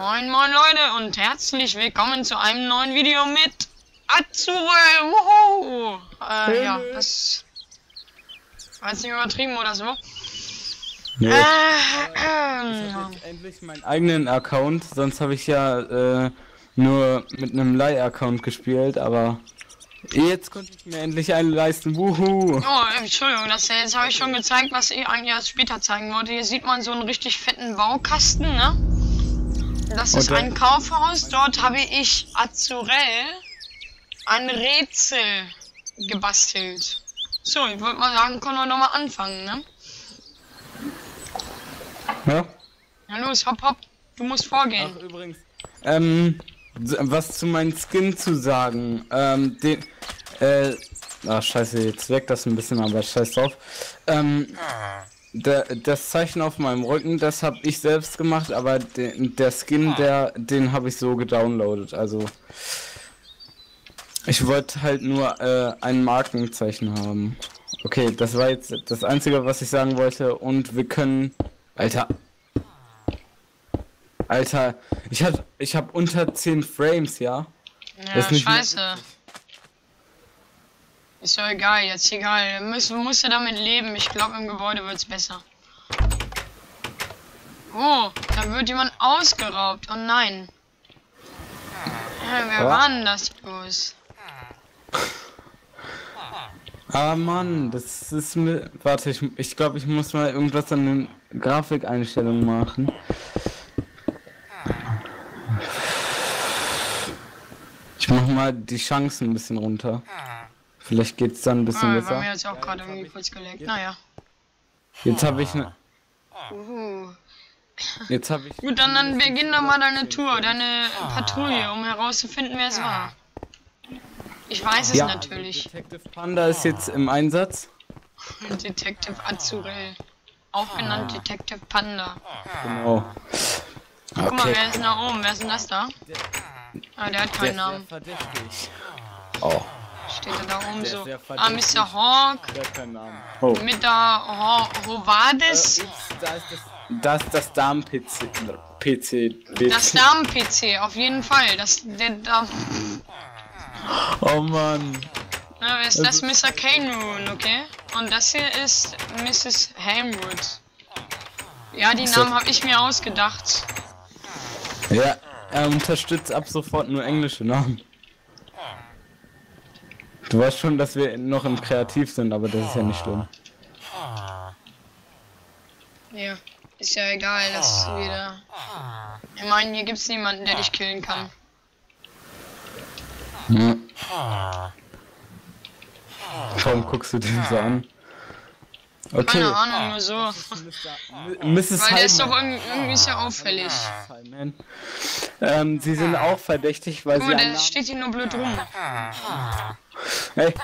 Moin moin Leute und herzlich willkommen zu einem neuen Video mit Atzurel. Ja, das war jetzt nicht übertrieben oder so. Nee. Ich hab jetzt endlich meinen eigenen Account, sonst habe ich ja nur mit einem Leih-Account gespielt, aber jetzt konnte ich mir endlich einen leisten. Wuhu! Oh, Entschuldigung, jetzt habe ich schon gezeigt, was ich eigentlich erst später zeigen wollte. Hier sieht man so einen richtig fetten Baukasten, ne? Das ist ein Kaufhaus. Dort habe ich Atzurel ein Rätsel gebastelt. So, ich würde mal sagen, können wir nochmal anfangen, ne? Ja? Na los, hopp, hopp. Du musst vorgehen. Ach, übrigens. Was zu meinem Skin zu sagen. Ach, scheiße, jetzt wirkt das ein bisschen, aber scheiß drauf. Das Zeichen auf meinem Rücken, das habe ich selbst gemacht, aber der Skin, den habe ich so gedownloadet. Also, ich wollte halt nur ein Markenzeichen haben. Okay, das war jetzt das Einzige, was ich sagen wollte. Und wir können... Alter, ich hab unter 10 Frames, ja? Ja, das ist scheiße. Ist doch egal, jetzt egal. Musst du damit leben. Ich glaube, im Gebäude wird's besser. Oh, da wird jemand ausgeraubt. Oh nein. Wer war denn das bloß? Ah Mann, das ist mir... Warte, ich glaube, ich muss mal irgendwas an den Grafikeinstellungen machen. Ich mach mal die Chancen ein bisschen runter. Vielleicht geht's dann ein bisschen besser. Bei mir jetzt auch gerade irgendwie kurz gelegt. Naja. Jetzt habe ich ne... Jetzt habe ich... Gut, dann beginn doch mal deine Tour, deine Patrouille, um herauszufinden, wer es war. Ich weiß es natürlich. Detective Panda ist jetzt im Einsatz. Detective Atzurel. Auch genannt Detective Panda. Genau. Okay. Guck mal, wer ist denn da oben? Wer ist denn das da? Der hat keinen Namen. Oh. Steht da oben so. Mr. Hawk. Der hat keinen Namen. Oh. Mit der Hovades. Das Darm-PC. Das Darm-PC, auf jeden Fall. Der Darm. Oh Mann. Na, wer ist das? Mr. Kane, okay? Und das hier ist Mrs. Hamwood. Ja, die Namen habe ich mir ausgedacht. Ja, er unterstützt ab sofort nur englische Namen. Du weißt schon, dass wir noch im Kreativ sind, aber das ist ja nicht schlimm. Ja, ist ja egal, das ist wieder... Ich meine, hier gibt's niemanden, der dich killen kann. Hm. Warum guckst du den so an? Okay. Keine Ahnung, nur so. Mrs. Weil der ist doch irgendwie sehr auffällig. Sie sind auch verdächtig, weil sie... der steht hier nur blöd rum. Hey.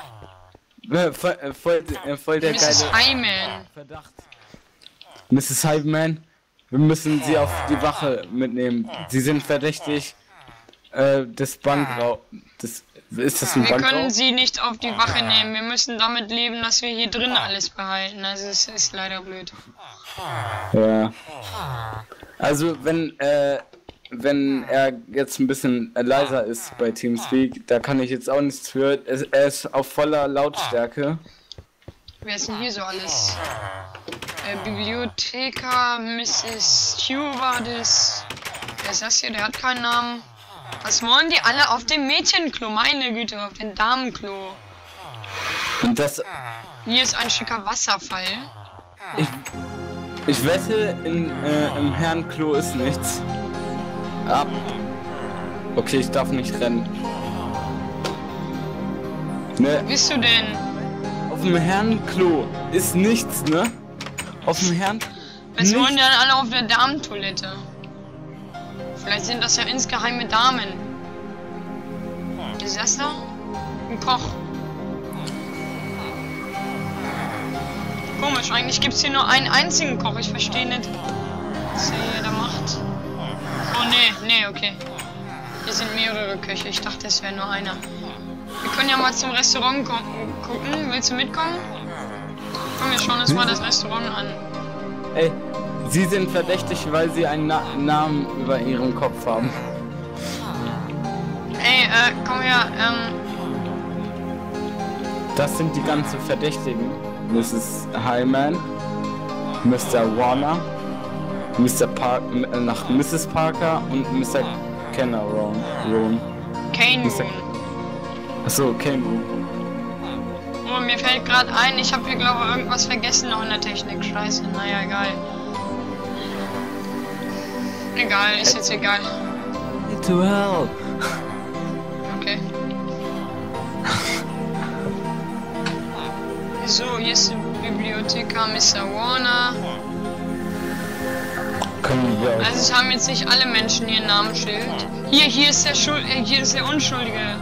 Voll der geile... Mrs. Hyman. Verdacht. Mrs. Hyman, wir müssen sie auf die Wache mitnehmen. Sie sind verdächtig. Das Bankraub. Wir können sie nicht auf die Wache nehmen. Wir müssen damit leben, dass wir hier drin alles behalten. Also es ist leider blöd. Ja. Also wenn er jetzt ein bisschen leiser ist bei Teamspeak, da kann ich jetzt auch nichts für. Er ist auf voller Lautstärke. Wer ist denn hier so alles? Bibliothekar, Mrs. Stewardess. Wer ist das hier? Der hat keinen Namen. Was wollen die alle auf dem Mädchenklo? Meine Güte, auf dem Damenklo. Und das... Hier ist ein schicker Wasserfall. Ich wette, im Herrenklo ist nichts. Ab. Okay, ich darf nicht rennen. Ne? Wo bist du denn? Auf dem Herrenklo ist nichts, ne? Auf dem Herrenklo. Was wollen die dann alle auf der Damentoilette? Vielleicht sind das ja insgeheime Damen. Ist das da? Ein Koch. Komisch, eigentlich gibt es hier nur einen einzigen Koch. Ich verstehe nicht, was er hier da macht. Oh nee, okay. Hier sind mehrere Köche. Ich dachte, es wäre nur einer. Wir können ja mal zum Restaurant gucken. Willst du mitkommen? Komm, wir schauen uns mal das Restaurant an. Ey, Sie sind verdächtig, weil sie einen Namen über ihrem Kopf haben. Ey, komm her, Das sind die ganzen Verdächtigen. Mrs. Hyman, Mr. Warner, Mr. nach Mrs. Parker und Mr. Kenneron. Achso, Kenneron. Oh, mir fällt gerade ein, ich habe hier glaube ich irgendwas vergessen noch in der Technik. Scheiße, naja, egal. Egal, ist jetzt egal. Atzurel. Okay. So, hier ist die Bibliothekar Mr. Warner. Also es haben jetzt nicht alle Menschen ihren Namensschild. Hier ist der Unschuldige.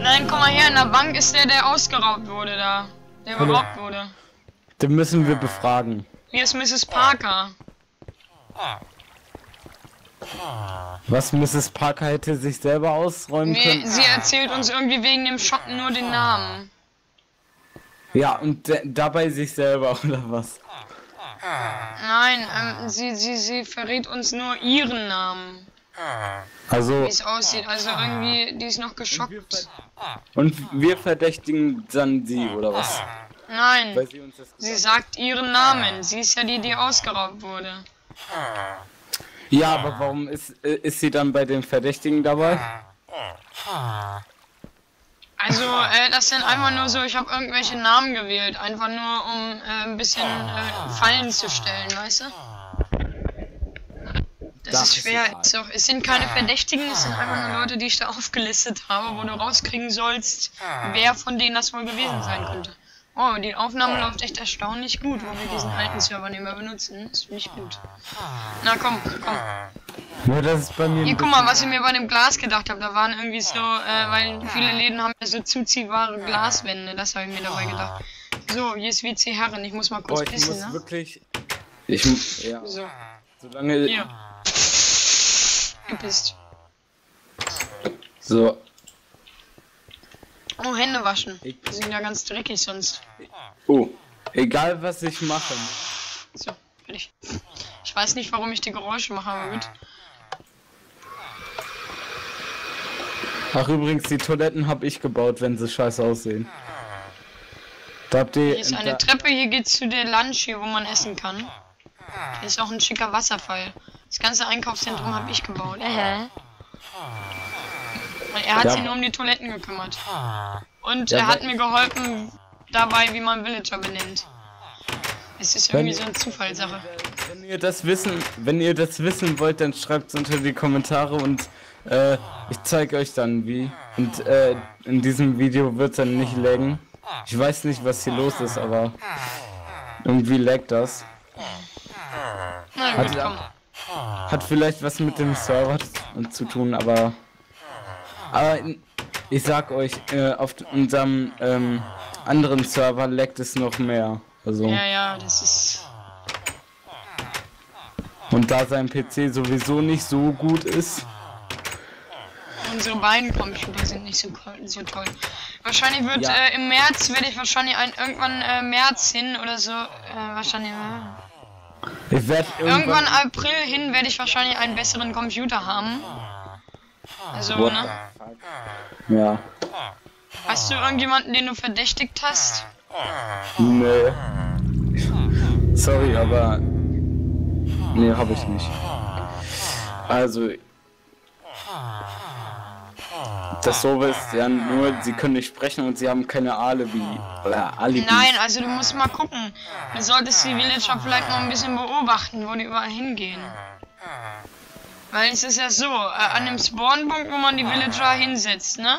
Nein, komm mal her, in der Bank ist der, der ausgeraubt wurde da. Der beraubt wurde. Den müssen wir befragen. Hier ist Mrs. Parker. Was Mrs. Parker hätte sich selber ausräumen können? Sie erzählt uns irgendwie wegen dem Schotten nur den Namen. Ja, und dabei sich selber, oder was? Nein, sie verrät uns nur ihren Namen. Also, wie es aussieht, also irgendwie, die ist noch geschockt. Und wir verdächtigen dann sie, oder was? Nein, sie sagt ihren Namen. Sie ist ja die, die ausgeraubt wurde. Ja, aber warum ist sie dann bei den Verdächtigen dabei? Also, das sind einfach nur so, ich habe irgendwelche Namen gewählt, einfach nur um ein bisschen Fallen zu stellen, weißt du? Das ist schwer. So, es sind keine Verdächtigen, es sind einfach nur Leute, die ich da aufgelistet habe, wo du rauskriegen sollst, wer von denen das wohl gewesen sein könnte. Oh, die Aufnahme läuft echt erstaunlich gut, wo wir diesen alten Server nicht mehr benutzen. Das finde ich gut. Na komm. Ja, das ist bei mir. Hier, guck mal, was ich mir bei dem Glas gedacht habe. Da waren irgendwie so, weil viele Läden haben ja so zuziehbare Glaswände. Das habe ich mir dabei gedacht. So, hier ist WC Herren. Ich muss mal kurz pissen, ne? Wirklich. Ich muss, ja. So. Solange. Hier. Gepisst. So. Oh, Hände waschen. Die sind ja ganz dreckig sonst. Oh, egal was ich mache. So, fertig. Ich weiß nicht, warum ich die Geräusche mache, aber gut. Ach übrigens, die Toiletten habe ich gebaut, wenn sie scheiße aussehen. Da habt ihr... Hier ist eine Treppe, hier geht's zu der Lunch hier, wo man essen kann. Hier ist auch ein schicker Wasserfall. Das ganze Einkaufszentrum habe ich gebaut. Er hat sich nur um die Toiletten gekümmert. Und er hat mir geholfen dabei, wie man Villager benennt. Es ist irgendwie so eine Zufallssache. Wenn ihr das wissen wollt, dann schreibt es unter die Kommentare und ich zeige euch dann wie. Und in diesem Video wird es dann nicht laggen. Ich weiß nicht, was hier los ist, aber irgendwie laggt das. Na gut, hat vielleicht was mit dem Server zu tun, aber... Aber ich sag euch, auf unserem anderen Server laggt es noch mehr. Also. Ja, das ist... Und da sein PC sowieso nicht so gut ist... Unsere beiden Computer sind nicht so toll. Wahrscheinlich wird im März, werde ich wahrscheinlich irgendwann März hin oder so... wahrscheinlich... Ich werd irgendwann April hin werde ich wahrscheinlich einen besseren Computer haben. Also, ne? Ja. Hast du irgendjemanden, den du verdächtigt hast? Nee. Sorry, aber... Nee, hab ich nicht. Also... Das so ist ja nur, sie können nicht sprechen und sie haben keine Alibi. Oder Alibi. Nein, also du musst mal gucken. Du solltest die Villager vielleicht mal ein bisschen beobachten, wo die überall hingehen. Weil es ist ja so, an dem Spawnpunkt, wo man die Villager hinsetzt, ne?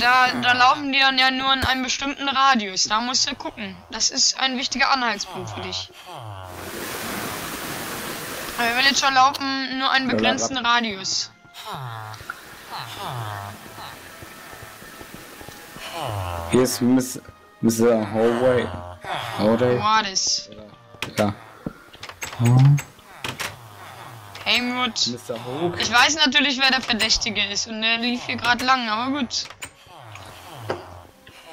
Da laufen die dann ja nur in einem bestimmten Radius, da musst du gucken. Das ist ein wichtiger Anhaltspunkt für dich. Weil Villager laufen nur einen begrenzten Radius. Hier ist Mr. Hallway. Wattis. Ja. Helmut. Ich weiß natürlich, wer der Verdächtige ist und der lief hier gerade lang, aber gut.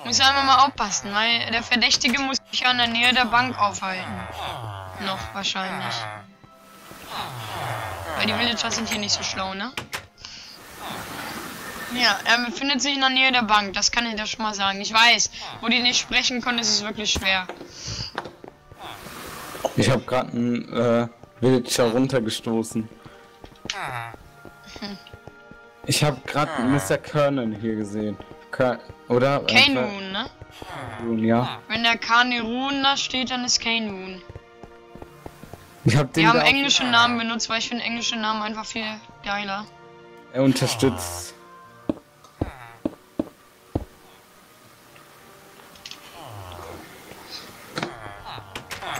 Muss einfach mal aufpassen, weil der Verdächtige muss sich an der Nähe der Bank aufhalten. Noch wahrscheinlich. Weil die Villager sind hier nicht so schlau, ne? Ja, er befindet sich in der Nähe der Bank, das kann ich dir schon mal sagen. Ich weiß, wo die nicht sprechen können, ist es wirklich schwer. Ich habe gerade einen Villager runtergestoßen. Ich habe gerade Mr. Kernan hier gesehen. Oder? Kanewoon, ne? Kanewoon, ja. Wenn der Kanewoon da steht, dann ist Kanewoon. Ich hab den. Wir haben englischen Namen benutzt, weil ich finde englische Namen einfach viel geiler. Er unterstützt.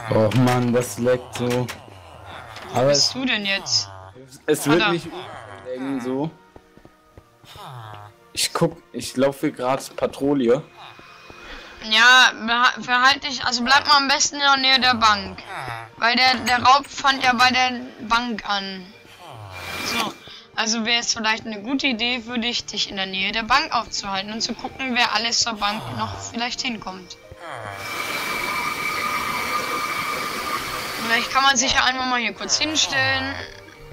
Oh Mann, das leckt so. Wo bist du denn jetzt? Es wird nicht laggen so. Ich laufe gerade Patrouille. Ja, verhalte dich, also bleib mal am besten in der Nähe der Bank. Weil der Raub fand ja bei der Bank an. So, also wäre es vielleicht eine gute Idee für dich, dich in der Nähe der Bank aufzuhalten und zu gucken, wer alles zur Bank noch vielleicht hinkommt. Vielleicht kann man sich ja einfach mal hier kurz hinstellen.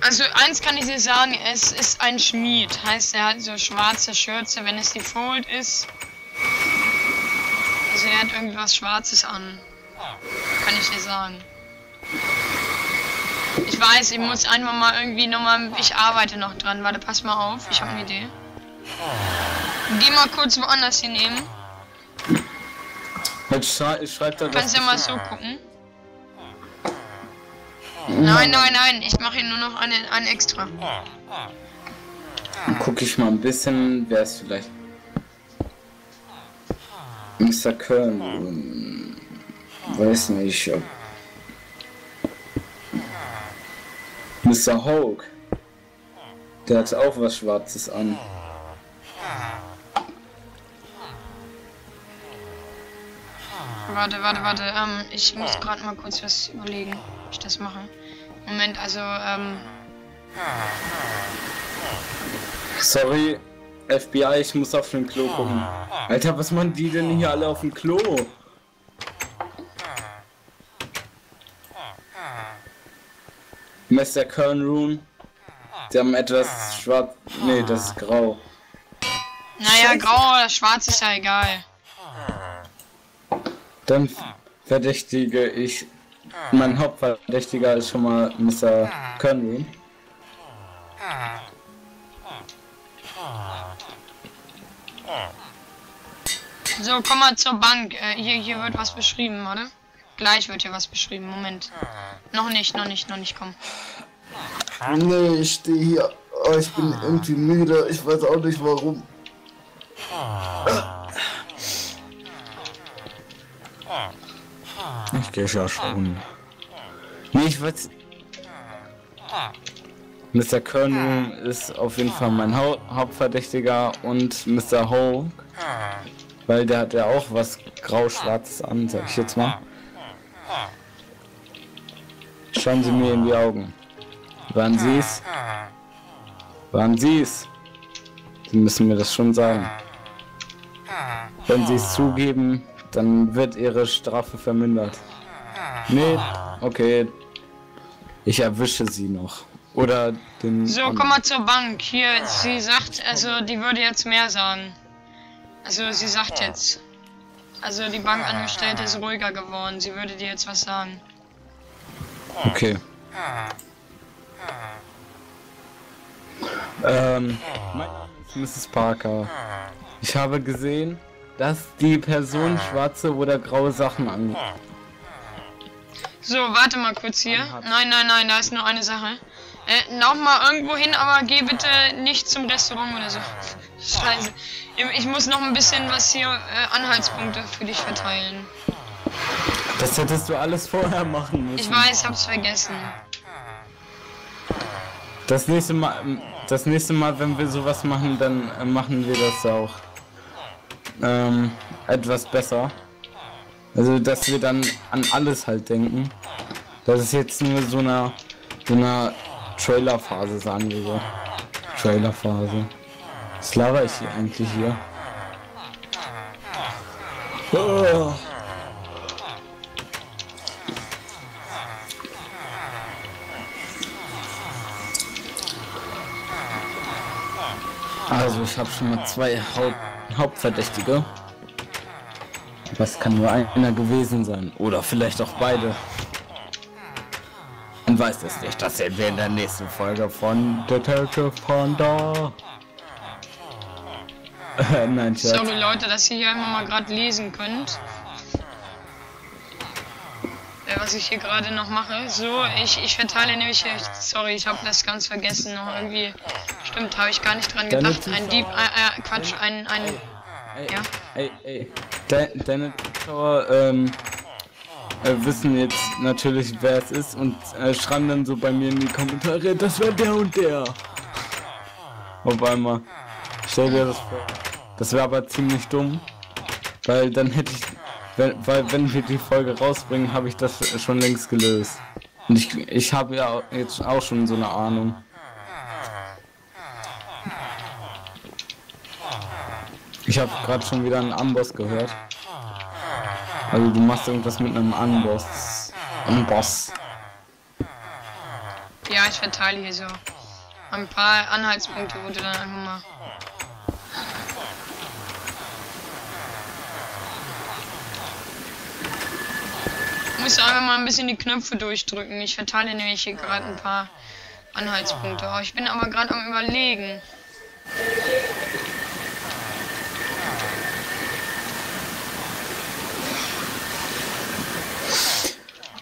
Also eins kann ich dir sagen, es ist ein Schmied. Heißt, er hat so schwarze Schürze, wenn es die Fold ist. Also er hat irgendwas Schwarzes an. Kann ich dir sagen. Ich weiß, ich muss einfach mal irgendwie nochmal... Ich arbeite noch dran. Warte, pass mal auf. Ich habe eine Idee. Geh mal kurz woanders hinnehmen. Du kannst ja mal so gucken. Nein, nein, nein, ich mache hier nur noch einen extra. Dann gucke ich mal ein bisschen, wer es vielleicht... Mr. Kern... Weiß nicht, ob... Mr. Hawk. Der hat auch was Schwarzes an. Warte, warte, warte, ich muss gerade mal kurz was überlegen, ob ich das mache. Moment, also, Sorry, FBI, ich muss auf den Klo gucken. Alter, was machen die denn hier alle auf dem Klo? Mr. Kernroon. Die haben etwas schwarz... Nee, das ist grau. Naja, grau oder schwarz ist ja egal. Dann verdächtige ich, mein Hauptverdächtiger ist schon mal Mr. Conley. So, komm mal zur Bank. Hier wird was beschrieben, oder? Gleich wird hier was beschrieben. Moment. Noch nicht, komm. Nee, ich stehe hier. Oh, ich bin irgendwie müde. Ich weiß auch nicht warum. Ich gehe ja schon. Nee, ich weiß. Mr. Colonel ist auf jeden Fall mein Hauptverdächtiger und Mr. Hawk. Weil der hat ja auch was grau-schwarzes an, sag ich jetzt mal. Schauen Sie mir in die Augen. Waren Sie's? Waren Sie's? Sie müssen mir das schon sagen. Wenn Sie es zugeben, dann wird ihre Strafe vermindert. Nee, okay. Ich erwische sie noch. Oder den... So, komm mal zur Bank. Hier, sie sagt, also die würde jetzt mehr sagen. Also sie sagt jetzt. Also die Bankangestellte ist ruhiger geworden. Sie würde dir jetzt was sagen. Okay. Mein Name ist Mrs. Parker. Ich habe gesehen, dass die Person schwarze oder graue Sachen an. So, warte mal kurz hier. Nein, da ist nur eine Sache. Lauf mal irgendwo hin, aber geh bitte nicht zum Restaurant oder so. Scheiße. Ich muss noch ein bisschen was hier, Anhaltspunkte für dich verteilen. Das hättest du alles vorher machen müssen. Ich weiß, hab's vergessen. Das nächste Mal, wenn wir sowas machen, dann machen wir das auch. Etwas besser. Also, dass wir dann an alles halt denken. Das ist jetzt nur so eine Trailer-Phase, sagen wir so. Trailer-Phase. Was laber ich hier eigentlich hier? Oh. Also ich habe schon mal zwei Hauptverdächtige. Das kann nur einer gewesen sein. Oder vielleicht auch beide. Man weiß es nicht. Das sehen wir in der nächsten Folge von Detective Panda. Nein, Schatz. Sorry Leute, dass ihr hier einfach mal gerade lesen könnt. Was ich hier gerade noch mache. So, ich verteile nämlich hier. Sorry, ich habe das ganz vergessen noch irgendwie. Stimmt, habe ich gar nicht dran gedacht. Ein Dieb, Quatsch, ein ja. Deine Zuschauer wissen jetzt natürlich, wer es ist und schreiben dann so bei mir in die Kommentare, das war der und der. Wobei mal, stell dir das vor. Das wäre aber ziemlich dumm, weil dann hätte ich, wenn wir die Folge rausbringen, habe ich das schon längst gelöst. Und ich habe ja jetzt auch schon so eine Ahnung. Ich habe gerade schon wieder einen Amboss gehört. Also du machst irgendwas mit einem Amboss. Ja, ich verteile hier so ein paar Anhaltspunkte, wo du dann einfach mal... Ich muss einfach mal ein bisschen die Knöpfe durchdrücken. Ich verteile nämlich hier gerade ein paar Anhaltspunkte. Oh, ich bin aber gerade am Überlegen.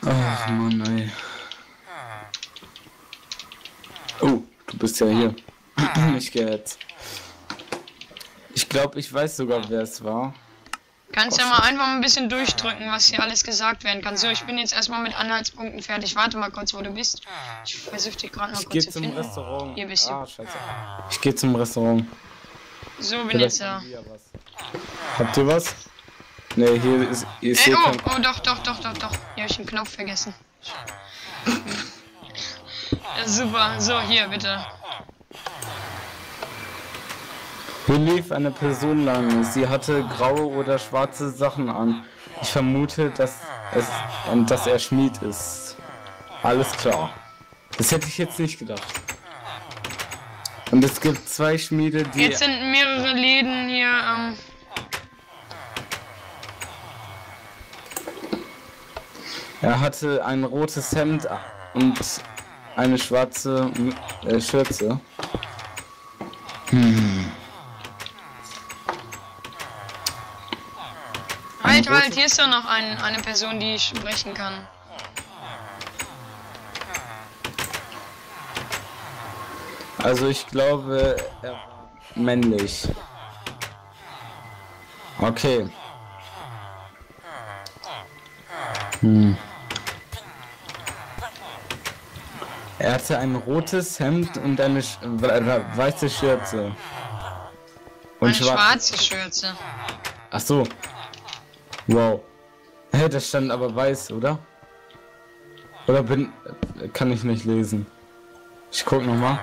Ach Mann, ey. Oh, du bist ja hier. Ich gehe jetzt. Ich glaube, ich weiß sogar, wer es war. Kannst ja mal einfach ein bisschen durchdrücken, was hier alles gesagt werden kann. So, ich bin jetzt erstmal mit Anhaltspunkten fertig. Warte mal kurz, wo du bist. Ich versuche dich gerade noch kurz zu finden. Ich gehe zum Restaurant. Hier bist du. Ah, scheiße. Ich gehe zum Restaurant. So, bin jetzt da. Habt ihr was? Ne, hier ist... oh, doch. Hier habe ich einen Knopf vergessen. Ja, super. So, hier, bitte. Hier lief eine Person lang. Sie hatte graue oder schwarze Sachen an. Ich vermute, dass er Schmied ist. Alles klar. Das hätte ich jetzt nicht gedacht. Und es gibt zwei Schmiede, die... Jetzt sind mehrere Läden hier am... Er hatte ein rotes Hemd und eine schwarze Schürze. Halt, hier ist ja noch eine Person, die sprechen kann. Also ich glaube, er war männlich. Okay. Er hatte ein rotes Hemd und eine weiße Schürze. Und eine schwarze Schürze. Ach so. Wow. Hey, das stand aber weiß, oder? Oder kann ich nicht lesen. Ich guck nochmal.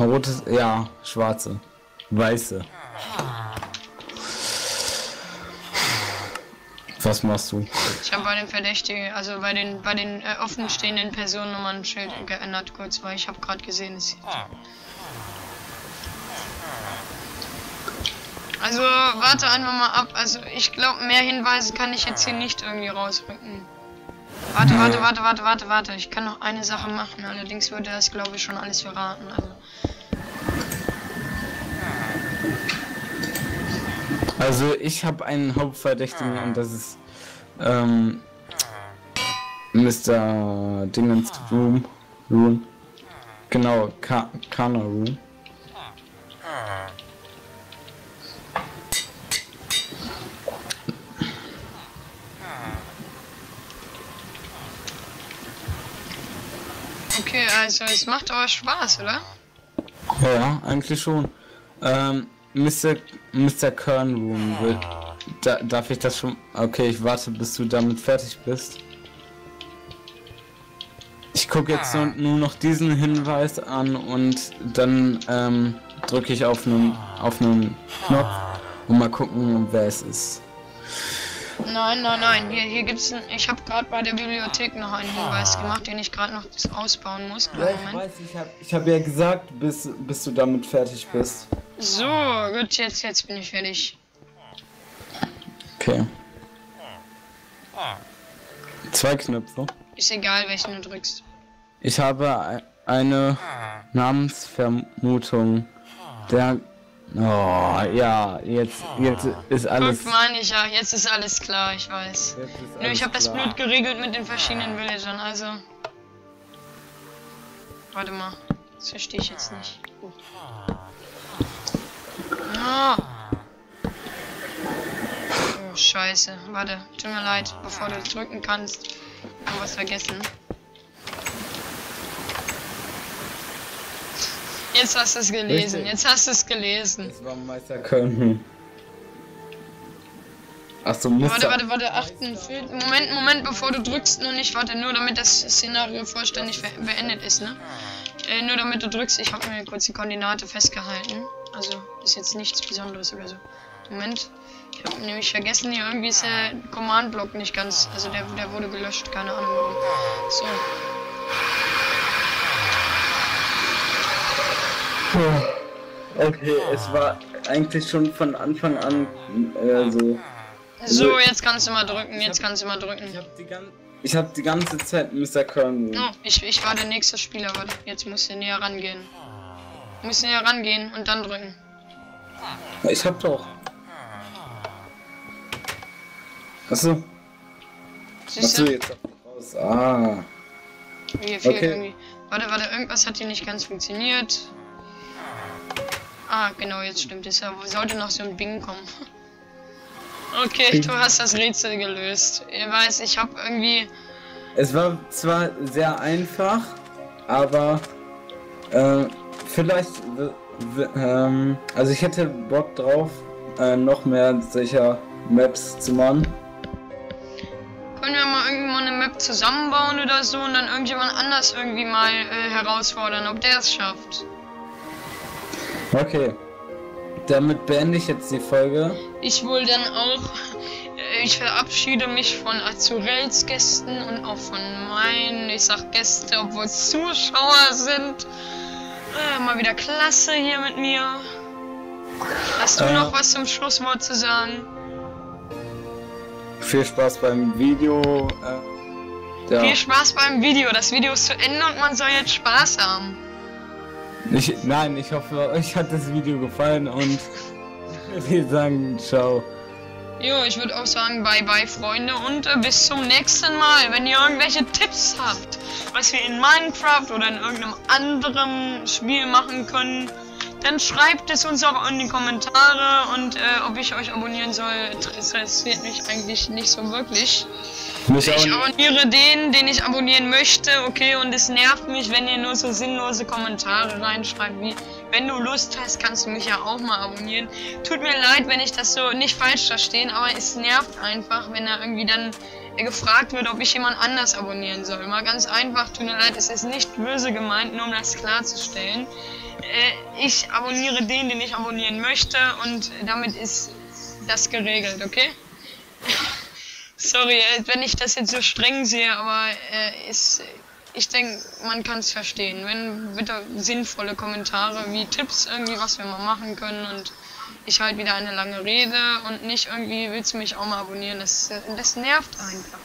Rotes, ja, schwarze. Weiße. Was machst du? Ich habe bei den Verdächtigen, also bei den offenstehenden Personen nochmal ein Schild geändert kurz, weil ich habe gerade gesehen, es... Also warte einfach mal ab, also ich glaube, mehr Hinweise kann ich jetzt hier nicht irgendwie rausrücken. Warte, ich kann noch eine Sache machen, allerdings würde das, glaube ich, schon alles verraten, also. Also ich habe einen Hauptverdächtigen und das ist Mr. Dingens Room. Genau, Kana Room. Okay, also es macht aber Spaß, oder? Ja, eigentlich schon. Mr. Kernroom, darf ich das schon... Okay, ich warte, bis du damit fertig bist. Ich gucke jetzt nur noch diesen Hinweis an und dann drücke ich auf einen Knopf und mal gucken, wer es ist. Nein, nein, nein. Hier gibt's einen. Ich habe gerade bei der Bibliothek noch einen Hinweis gemacht, den ich gerade noch ausbauen muss. Ja, ich weiß, ich hab ja gesagt, bis du damit fertig bist. So, gut, jetzt bin ich fertig. Okay. 2 Knöpfe. Ist egal, welchen du drückst. Ich habe eine Namensvermutung. Der. Oh, ja, jetzt ist alles... Guck, meine ich ja, jetzt ist alles klar, ich weiß. Nur ich habe das Blut geregelt mit den verschiedenen Villagern, also... Warte mal, das verstehe ich jetzt nicht. Oh. Oh, scheiße, warte, tut mir leid, bevor du drücken kannst, ich habe was vergessen. Jetzt hast du es gelesen, richtig. Jetzt hast du es gelesen. Das war Meister Köln. Achso, warte, 48. Moment, bevor du drückst, nur nicht, warte, nur damit das Szenario vollständig beendet ist, ne? Nur damit du drückst, ich habe mir kurz die Koordinate festgehalten. Also, ist jetzt nichts Besonderes oder so. Moment, ich habe nämlich vergessen, hier irgendwie ist der Command-Block nicht ganz, also der wurde gelöscht, keine Ahnung warum. So. Okay, es war eigentlich schon von Anfang an so. So, jetzt kannst du mal drücken, Ich hab die ganze Zeit Mr. Kern. Oh, ich war der nächste Spieler, warte. Jetzt musst du näher rangehen. Und dann drücken. Ich hab doch. Achso. Siehst du? Achso, jetzt raus. Ah. Mir fehlt irgendwie. Warte, irgendwas hat hier nicht ganz funktioniert. Ah, genau, jetzt stimmt es ja. Sollte noch so ein Bing kommen. Okay, du hast das Rätsel gelöst. Ich weiß, ich habe irgendwie... Es war zwar sehr einfach, aber vielleicht... also ich hätte Bock drauf, noch mehr solcher Maps zu machen. Können wir mal irgendwie mal eine Map zusammenbauen oder so und dann irgendjemand anders irgendwie mal herausfordern, ob der es schafft. Okay, damit beende ich jetzt die Folge. Ich wohl dann auch. Ich verabschiede mich von Azurels Gästen und auch von meinen, ich sag Gäste, obwohl es Zuschauer sind. Mal wieder klasse hier mit mir. Hast du noch was zum Schlusswort zu sagen? Viel Spaß beim Video. Ja. Viel Spaß beim Video. Das Video ist zu Ende und man soll jetzt Spaß haben. Ich hoffe, euch hat das Video gefallen und wir sagen ciao. Jo, ich würde auch sagen bye bye Freunde und bis zum nächsten Mal. Wenn ihr irgendwelche Tipps habt, was wir in Minecraft oder in irgendeinem anderen Spiel machen können, dann schreibt es uns auch in die Kommentare und ob ich euch abonnieren soll, interessiert mich eigentlich nicht so wirklich. Ich abonniere den ich abonnieren möchte, okay, und es nervt mich, wenn ihr nur so sinnlose Kommentare reinschreibt, wie, wenn du Lust hast, kannst du mich ja auch mal abonnieren. Tut mir leid, wenn ich das so nicht falsch verstehe, aber es nervt einfach, wenn da irgendwie dann gefragt wird, ob ich jemand anders abonnieren soll. Mal ganz einfach, tut mir leid, es ist nicht böse gemeint, nur um das klarzustellen. Ich abonniere den ich abonnieren möchte und damit ist das geregelt, okay? Sorry, wenn ich das jetzt so streng sehe, aber ich denke, man kann es verstehen. Wenn bitte sinnvolle Kommentare wie Tipps, irgendwie was wir mal machen können und ich halt wieder eine lange Rede und nicht irgendwie willst du mich auch mal abonnieren, das nervt einfach.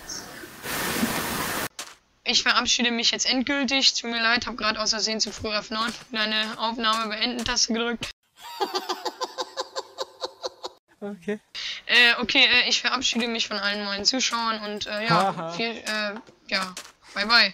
Ich verabschiede mich jetzt endgültig. Tut mir leid, habe gerade aus Versehen zu früh auf deine Aufnahme beenden-Taste gedrückt. Okay. Ich verabschiede mich von allen meinen Zuschauern und ja, bye bye.